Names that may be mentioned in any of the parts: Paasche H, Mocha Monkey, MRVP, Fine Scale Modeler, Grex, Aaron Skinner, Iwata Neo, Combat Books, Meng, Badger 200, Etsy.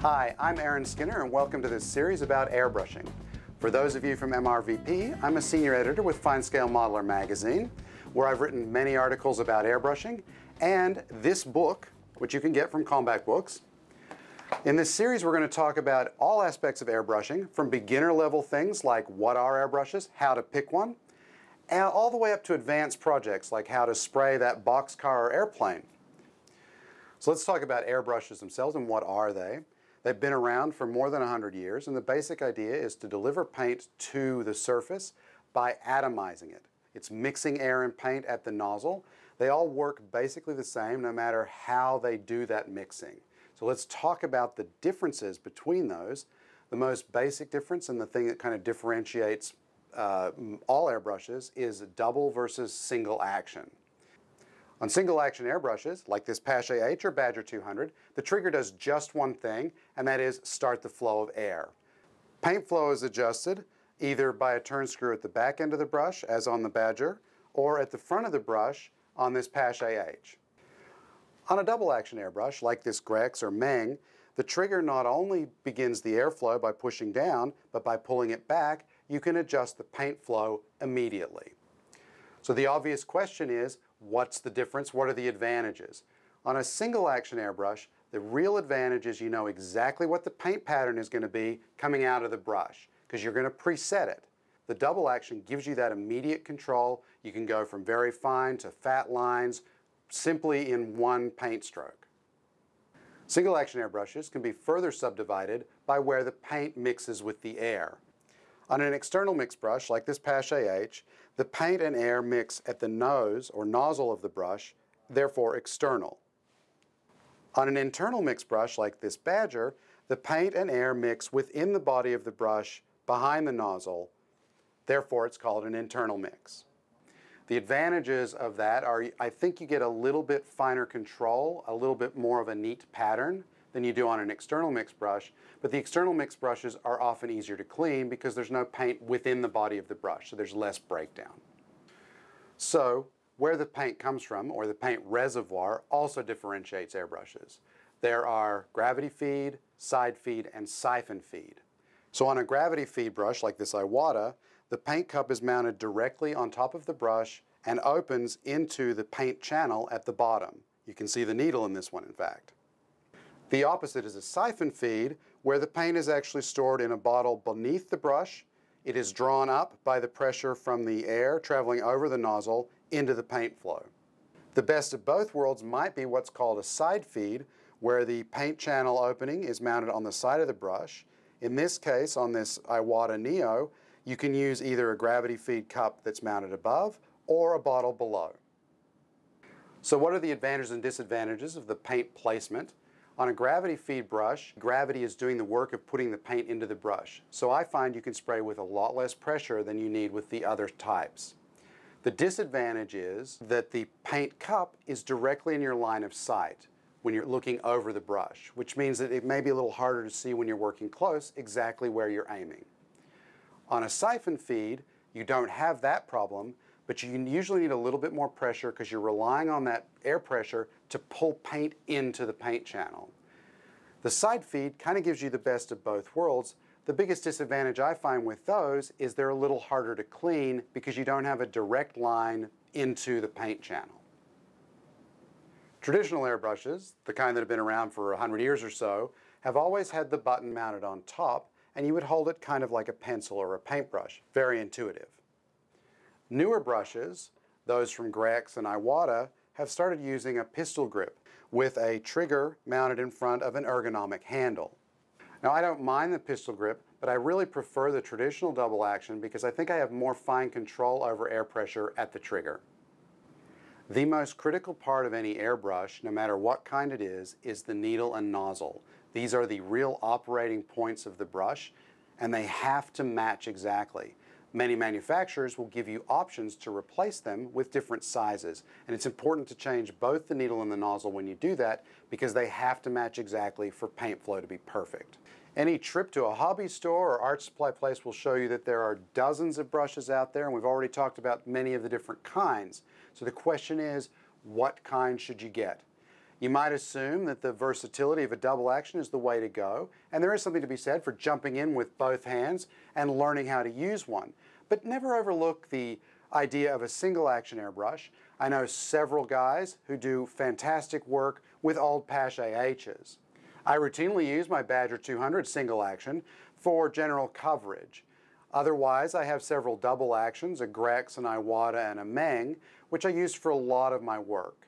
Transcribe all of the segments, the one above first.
Hi, I'm Aaron Skinner and welcome to this series about airbrushing. For those of you from MRVP, I'm a senior editor with FineScale Modeler magazine, where I've written many articles about airbrushing and this book, which you can get from Combat Books. In this series, we're going to talk about all aspects of airbrushing, from beginner level things like what are airbrushes, how to pick one, and all the way up to advanced projects like how to spray that boxcar or airplane. So let's talk about airbrushes themselves and what are they. They've been around for more than 100 years, and the basic idea is to deliver paint to the surface by atomizing it. It's mixing air and paint at the nozzle. They all work basically the same no matter how they do that mixing. So let's talk about the differences between those, the most basic difference and the thing that kind of differentiates all airbrushes is double versus single action. On single action airbrushes, like this Paasche H or Badger 200, the trigger does just one thing, and that is start the flow of air. Paint flow is adjusted either by a turn screw at the back end of the brush, as on the Badger, or at the front of the brush on this Paasche H. On a double action airbrush, like this Grex or Meng, the trigger not only begins the airflow by pushing down, but by pulling it back, you can adjust the paint flow immediately. So the obvious question is, what's the difference? What are the advantages? On a single action airbrush, the real advantage is you know exactly what the paint pattern is going to be coming out of the brush because you're going to preset it. The double action gives you that immediate control. You can go from very fine to fat lines simply in one paint stroke. Single action airbrushes can be further subdivided by where the paint mixes with the air. On an external mix brush like this Paasche H, the paint and air mix at the nose or nozzle of the brush, therefore external. On an internal mix brush like this Badger, the paint and air mix within the body of the brush behind the nozzle, therefore it's called an internal mix. The advantages of that are I think you get a little bit finer control, a little bit more of a neat pattern than you do on an external mix brush, but the external mix brushes are often easier to clean because there's no paint within the body of the brush, so there's less breakdown. So where the paint comes from, or the paint reservoir, also differentiates airbrushes. There are gravity feed, side feed, and siphon feed. So on a gravity feed brush like this Iwata, the paint cup is mounted directly on top of the brush and opens into the paint channel at the bottom. You can see the needle in this one, in fact. The opposite is a siphon feed, where the paint is actually stored in a bottle beneath the brush. It is drawn up by the pressure from the air traveling over the nozzle into the paint flow. The best of both worlds might be what's called a side feed, where the paint channel opening is mounted on the side of the brush. In this case, on this Iwata Neo, you can use either a gravity feed cup that's mounted above or a bottle below. So what are the advantages and disadvantages of the paint placement? On a gravity feed brush, gravity is doing the work of putting the paint into the brush. So I find you can spray with a lot less pressure than you need with the other types. The disadvantage is that the paint cup is directly in your line of sight when you're looking over the brush, which means that it may be a little harder to see when you're working close exactly where you're aiming. On a siphon feed, you don't have that problem, but you usually need a little bit more pressure because you're relying on that air pressure to pull paint into the paint channel. The side feed kind of gives you the best of both worlds. The biggest disadvantage I find with those is they're a little harder to clean because you don't have a direct line into the paint channel. Traditional airbrushes, the kind that have been around for 100 years or so, have always had the button mounted on top, and you would hold it kind of like a pencil or a paintbrush. Very intuitive. Newer brushes, those from Grex and Iwata, have started using a pistol grip with a trigger mounted in front of an ergonomic handle. Now I don't mind the pistol grip, but I really prefer the traditional double action because I think I have more fine control over air pressure at the trigger. The most critical part of any airbrush, no matter what kind it is the needle and nozzle. These are the real operating points of the brush, and they have to match exactly. Many manufacturers will give you options to replace them with different sizes, and it's important to change both the needle and the nozzle when you do that because they have to match exactly for paint flow to be perfect. Any trip to a hobby store or art supply place will show you that there are dozens of brushes out there, and we've already talked about many of the different kinds. So the question is, what kind should you get? You might assume that the versatility of a double action is the way to go, and there is something to be said for jumping in with both hands and learning how to use one. But never overlook the idea of a single action airbrush. I know several guys who do fantastic work with old Paasche H's. I routinely use my Badger 200 single action for general coverage. Otherwise, I have several double actions, a Grex, an Iwata, and a Meng, which I use for a lot of my work.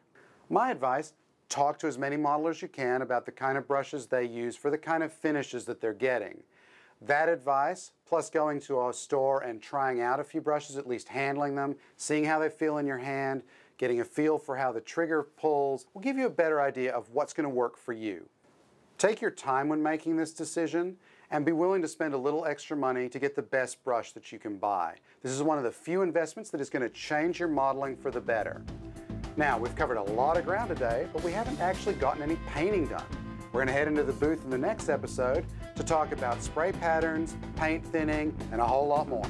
My advice, talk to as many modelers as you can about the kind of brushes they use for the kind of finishes that they're getting. That advice, plus going to a store and trying out a few brushes, at least handling them, seeing how they feel in your hand, getting a feel for how the trigger pulls, will give you a better idea of what's going to work for you. Take your time when making this decision and be willing to spend a little extra money to get the best brush that you can buy. This is one of the few investments that is going to change your modeling for the better. Now, we've covered a lot of ground today, but we haven't actually gotten any painting done. We're going to head into the booth in the next episode to talk about spray patterns, paint thinning, and a whole lot more.